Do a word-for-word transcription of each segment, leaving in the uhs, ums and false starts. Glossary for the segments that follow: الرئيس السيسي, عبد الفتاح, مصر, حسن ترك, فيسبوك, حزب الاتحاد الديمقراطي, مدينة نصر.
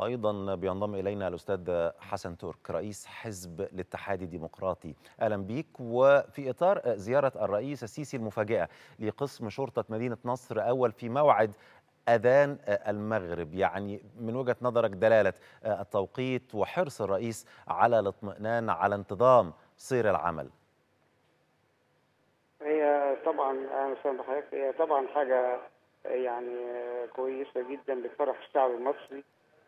وأيضا بينضم إلينا الأستاذ حسن ترك رئيس حزب الاتحاد الديمقراطي. أهلا بيك. وفي إطار زيارة الرئيس السيسي المفاجئة لقسم شرطة مدينة نصر أول في موعد أذان المغرب، يعني من وجهة نظرك دلالة التوقيت وحرص الرئيس على الاطمئنان على انتظام سير العمل؟ هي طبعا أنا سامح حضرتك، هي طبعا حاجة يعني كويسة جدا بتفرح الشعب المصري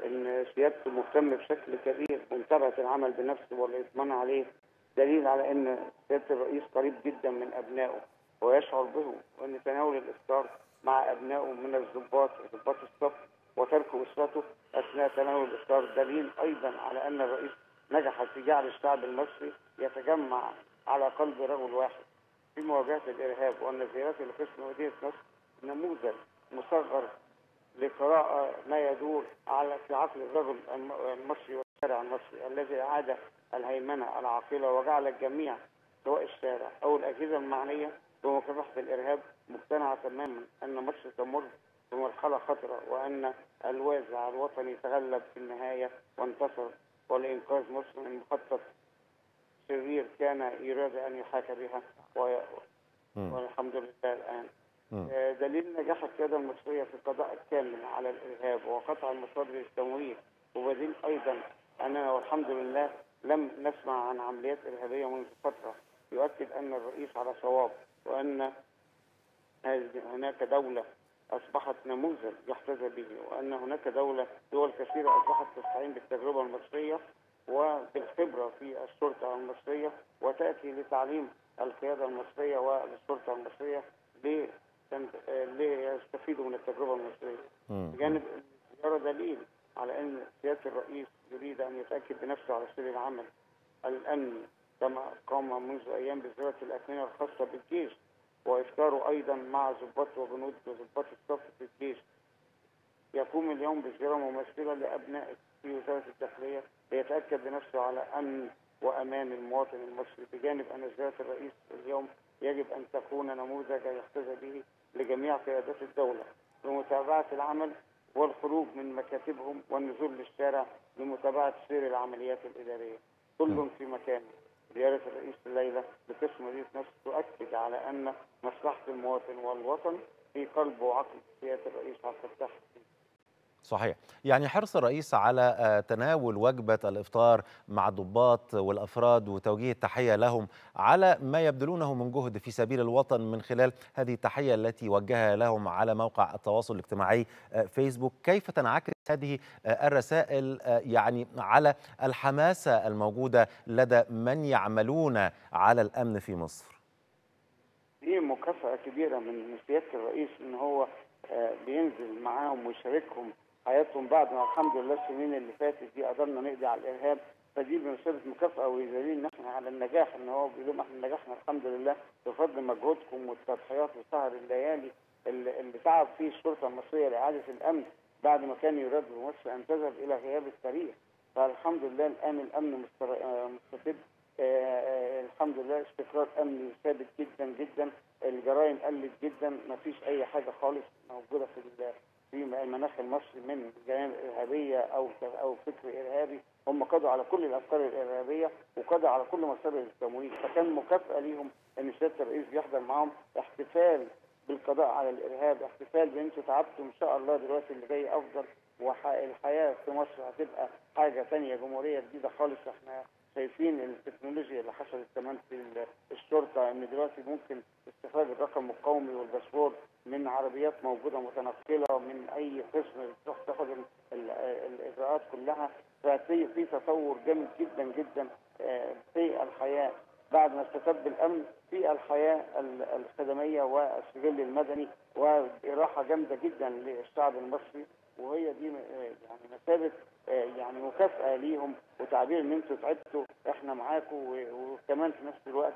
إن سيادته مهتم بشكل كبير بمتابعة العمل بنفسه والإطمئنان عليه، دليل على إن سيادة الرئيس قريب جدا من أبنائه ويشعر بهم، وإن تناول الإفطار مع أبنائه من الضباط ضباط الصف وترك أسرته أثناء تناول الإفطار دليل أيضا على أن الرئيس نجح في جعل الشعب المصري يتجمع على قلب رجل واحد في مواجهة الإرهاب، وأن زيارات القسم مدينة نصر نموذج مصغر لقراءة ما يدور على في عقل الرجل المصري والشارع المصري الذي أعاد الهيمنة العاقلة وجعل الجميع سواء الشارع أو الأجهزة المعنية بمكافحة الإرهاب مقتنعة تماما أن مصر تمر بمرحلة خطرة، وأن الوازع الوطني تغلب في النهاية وانتصر، ولإنقاذ مصر من مخطط شرير كان يراد أن يحاكى بها، والحمد لله الآن. دليل نجاح القيادة المصرية في القضاء الكامل على الإرهاب وقطع المصادر التمويل، وبدليل أيضا أننا والحمد لله لم نسمع عن عمليات إرهابية منذ فترة، يؤكد أن الرئيس على صواب، وأن هناك دولة أصبحت نموذج يحتذى به، وأن هناك دولة دول كثيرة أصبحت تستعين بالتجربة المصرية وبالخبرة في الشرطة المصرية وتأتي لتعليم القيادة المصرية والشرطة المصرية ليستفيدوا من التجربة المصرية. بجانب الزيارة دليل على أن سيادة الرئيس يريد أن يتأكد بنفسه على سير العمل الأمني، كما قام منذ أيام بزيارة الأكمنة الخاصة بالجيش وإفطاره أيضا مع ضباط وجنود وضباط الصف في الجيش. يقوم اليوم بزيارة ممثلة لأبنائه في وزارة الداخلية ليتأكد بنفسه على أمن وأمان المواطن المصري، بجانب أن زيارة الرئيس اليوم يجب أن تكون نموذجا يحتذى به لجميع قيادات الدولة لمتابعة العمل والخروج من مكاتبهم والنزول للشارع لمتابعة سير العمليات الإدارية، كل في مكانه. زيارة الرئيس الليلة بقسم مدينة نصر تؤكد على أن مصلحة المواطن والوطن في قلب وعقل سيادة الرئيس عبد الفتاح. صحيح، يعني حرص الرئيس على تناول وجبة الإفطار مع الضباط والأفراد وتوجيه التحية لهم على ما يبذلونه من جهد في سبيل الوطن من خلال هذه التحية التي وجهها لهم على موقع التواصل الاجتماعي فيسبوك، كيف تنعكس هذه الرسائل يعني على الحماسة الموجودة لدى من يعملون على الأمن في مصر؟ دي مكافأة كبيرة من سيادة الرئيس إن هو بينزل معاهم ويشاركهم حياتهم بعد ما الحمد لله السنين اللي فاتت دي قدرنا نقضي على الارهاب، فدي بمثابه مكافاه ودليل ان احنا على النجاح، ان هو بيقول لهم احنا نجحنا الحمد لله بفضل مجهودكم والتضحيات وسهر الليالي اللي تعب فيه الشرطه المصريه لاعاده الامن بعد ما كان يراد بمصر ان تذهب الى غياب التاريخ، فالحمد لله الان الامن مستتب، الحمد لله استقرار امني ثابت جدا جدا، الجرائم قلت جدا، ما فيش اي حاجه خالص موجوده في في المناخ المصري من جرائم ارهابيه او او فكر ارهابي، هم قضوا على كل الافكار الارهابيه وقضوا على كل مصادر التمويل، فكان مكافاه ليهم ان سياده الرئيس بيحضر معاهم احتفال بالقضاء على الارهاب، احتفال بان انتوا تعبتوا ان شاء الله دلوقتي اللي جاي افضل، والحياه في مصر هتبقى حاجه ثانيه، جمهوريه جديده خالص، احنا شايفين التكنولوجيا اللي حصلت كمان في الشرطه ان دلوقتي ممكن استخراج الرقم القومي والباسبور من عربيات موجوده متنقله من اي قسم تروح تاخد الاجراءات كلها، ففي في تطور جامد جدا جدا في الحياه بعد ما استتب الامن في الحياه الخدميه والسجل المدني، وراحه جامده جدا للشعب المصري، وهي دي يعني مثابه يعني مكافاه ليهم وتعبير ان انتوا تعبتوا احنا معاكم، وكمان في نفس الوقت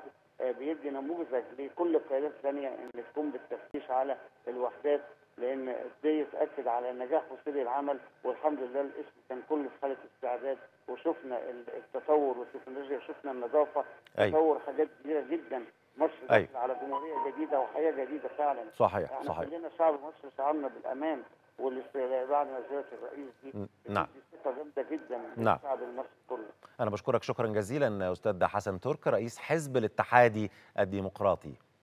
بيدي نموذج لكل القيادات الثانيه ان تقوم بالتفتيش على الوحدات، لان دي تاكد على نجاح وسير العمل، والحمد لله الاسم كان كله في حاله استعداد، وشفنا التطور والتكنولوجيا وشفنا النظافه، تطور حاجات كبيره جدا، مصر داخله على جمهوريه جديده وحياه جديده فعلا. صحيح يعني صحيح، كلنا شعب مصر شعرنا بالامان، واللي بعد ما زيارة الرئيس دي نعم جدا للشعب المصري كله. أنا بشكرك شكرا جزيلا أستاذ حسن ترك رئيس حزب الاتحاد الديمقراطي.